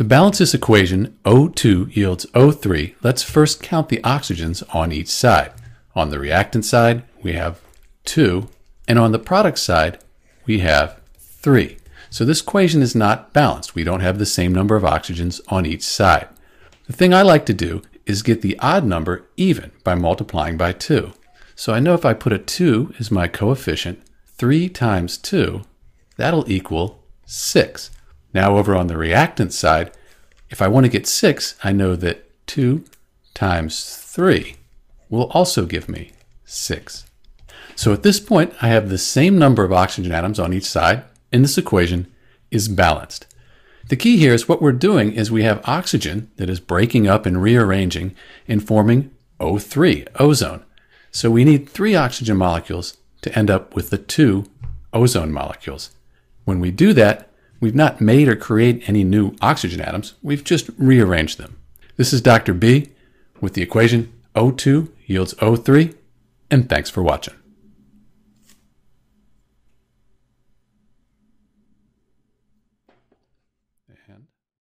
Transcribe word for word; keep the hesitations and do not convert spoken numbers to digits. To balance this equation, O two yields O three, let's first count the oxygens on each side. On the reactant side, we have two, and on the product side, we have three. So this equation is not balanced. We don't have the same number of oxygens on each side. The thing I like to do is get the odd number even by multiplying by two. So I know if I put a two as my coefficient, three times two, that'll equal six. Now over on the reactant side, if I want to get six, I know that two times three will also give me six. So at this point, I have the same number of oxygen atoms on each side, and this equation is balanced. The key here is what we're doing is we have oxygen that is breaking up and rearranging and forming O three, ozone. So we need three oxygen molecules to end up with the two ozone molecules. When we do that, we've not made or created any new oxygen atoms, we've just rearranged them. This is Doctor B with the equation O two yields O three, and thanks for watching. And